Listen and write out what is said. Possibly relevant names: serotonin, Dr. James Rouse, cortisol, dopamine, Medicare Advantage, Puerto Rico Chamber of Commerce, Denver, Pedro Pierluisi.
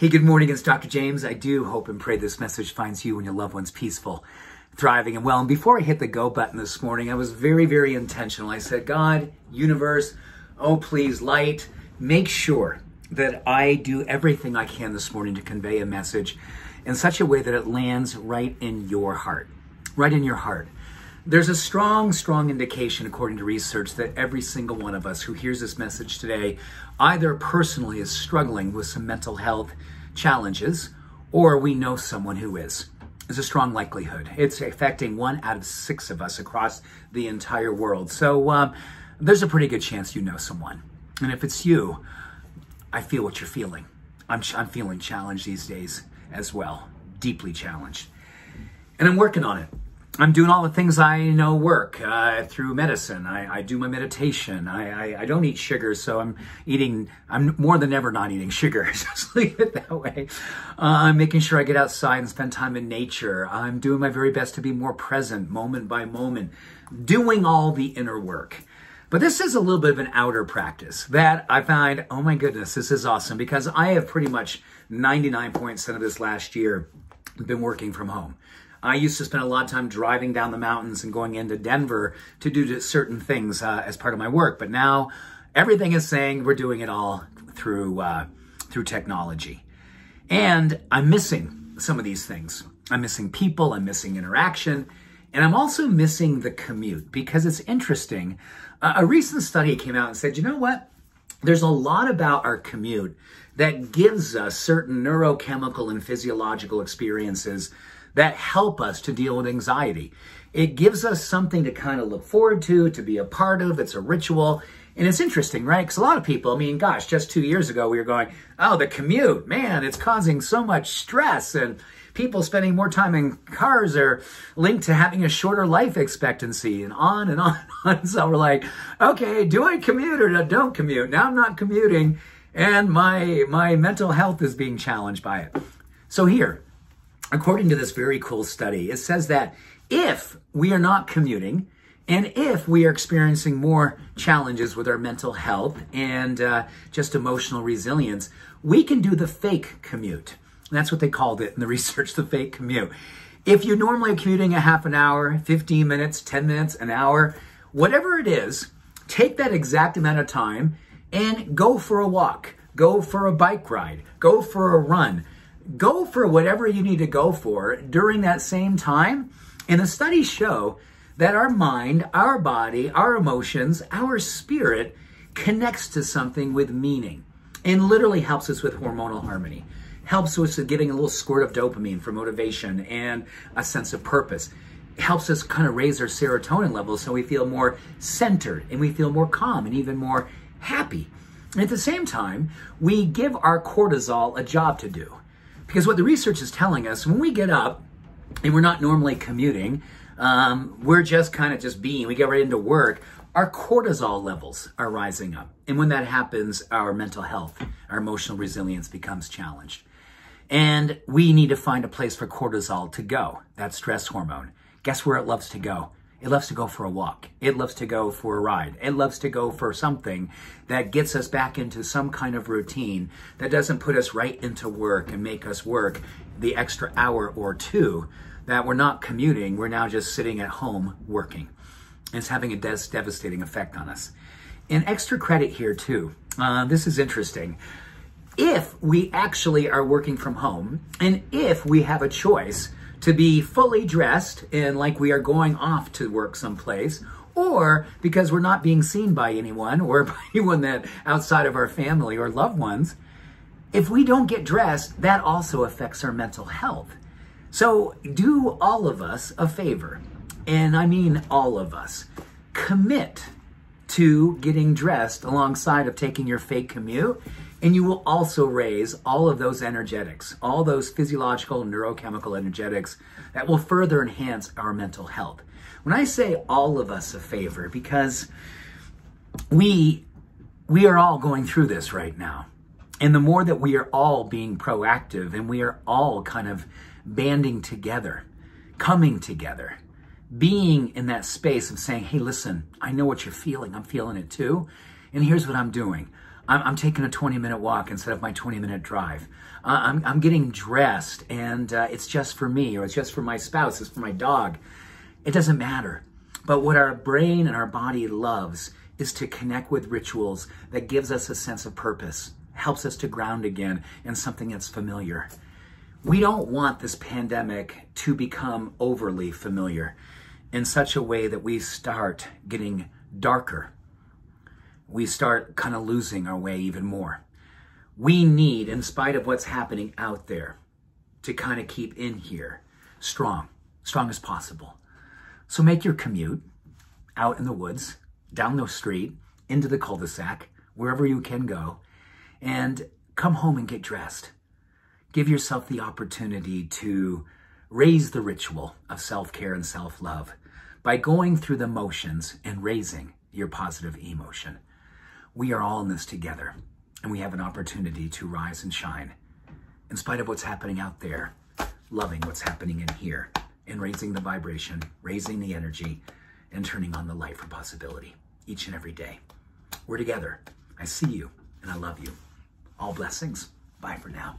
Hey, good morning, it's Dr. James. I do hope and pray this message finds you and your loved ones peaceful, thriving, and well. And before I hit the go button this morning, I was very, very intentional. I said, God, universe, oh please, light, make sure that I do everything I can this morning to convey a message in such a way that it lands right in your heart, right in your heart. There's a strong, strong indication, according to research, that every single one of us who hears this message today either personally is struggling with some mental health challenges, or we know someone who is. There's a strong likelihood. It's affecting 1 out of 6 of us across the entire world. So there's a pretty good chance you know someone. And if it's you, I feel what you're feeling. I'm feeling challenged these days as well, deeply challenged. And I'm working on it. I'm doing all the things I know work through medicine. I do my meditation. I don't eat sugar, so I'm more than ever not eating sugar. Just leave it that way. I'm making sure I get outside and spend time in nature. I'm doing my very best to be more present moment by moment, doing all the inner work. But this is a little bit of an outer practice that I find, oh my goodness, this is awesome, because I have pretty much 99% of this last year been working from home. I used to spend a lot of time driving down the mountains and going into Denver to do certain things as part of my work. But now everything is saying we're doing it all through technology. And I'm missing some of these things. I'm missing people, I'm missing interaction, and I'm also missing the commute, because it's interesting. A recent study came out and said, you know what? There's a lot about our commute that gives us certain neurochemical and physiological experiences that help us to deal with anxiety. It gives us something to kind of look forward to be a part of. It's a ritual. And it's interesting, right? Because a lot of people, I mean, gosh, just 2 years ago, we were going, oh, the commute, man, it's causing so much stress. And people spending more time in cars are linked to having a shorter life expectancy, and on and on and on. So we're like, okay, do I commute or don't commute? Now I'm not commuting, and my mental health is being challenged by it. So here, according to this very cool study, it says that if we are not commuting, and if we are experiencing more challenges with our mental health and just emotional resilience, we can do the fake commute. And that's what they called it in the research, the fake commute. If you're normally commuting a half an hour, 15 minutes, 10 minutes, an hour, whatever it is, take that exact amount of time and go for a walk, go for a bike ride, go for a run. Go for whatever you need to go for during that same time. And the studies show that our mind, our body, our emotions, our spirit connects to something with meaning, and literally helps us with hormonal harmony, helps us with getting a little squirt of dopamine for motivation and a sense of purpose. It helps us kind of raise our serotonin levels so we feel more centered and we feel more calm and even more happy. And at the same time, we give our cortisol a job to do. Because what the research is telling us, when we get up and we're not normally commuting, we're just kind of just being, we get right into work, our cortisol levels are rising up. And when that happens, our mental health, our emotional resilience becomes challenged. And we need to find a place for cortisol to go, that stress hormone. Guess where it loves to go? It loves to go for a walk. It loves to go for a ride. It loves to go for something that gets us back into some kind of routine that doesn't put us right into work and make us work the extra hour or two that we're not commuting. We're now just sitting at home working. It's having a devastating effect on us. And extra credit here too. This is interesting. If we actually are working from home, and if we have a choice to be fully dressed and like we are going off to work someplace, or because we're not being seen by anyone or by anyone that outside of our family or loved ones, if we don't get dressed, that also affects our mental health. So do all of us a favor, and I mean all of us, commit to getting dressed alongside of taking your fake commute, and you will also raise all of those energetics, all those physiological, neurochemical energetics that will further enhance our mental health. When I say all of us a favor, because we are all going through this right now. And the more that we are all being proactive and we are all kind of banding together, coming together, being in that space of saying, hey, listen, I know what you're feeling. I'm feeling it too. And here's what I'm doing. I'm taking a 20-minute walk instead of my 20-minute drive. I'm getting dressed, and it's just for me, or it's just for my spouse, it's for my dog. It doesn't matter. But what our brain and our body loves is to connect with rituals that gives us a sense of purpose, helps us to ground again in something that's familiar. We don't want this pandemic to become overly familiar in such a way that we start getting darker. We start kind of losing our way even more. We need, in spite of what's happening out there, to kind of keep in here strong as possible. So make your commute out in the woods, down the street, into the cul-de-sac, wherever you can go, and come home and get dressed. Give yourself the opportunity to raise the ritual of self-care and self-love by going through the motions and raising your positive emotion. We are all in this together, and we have an opportunity to rise and shine in spite of what's happening out there, loving what's happening in here, and raising the vibration, raising the energy, and turning on the light for possibility each and every day. We're together. I see you, and I love you. All blessings. Bye for now.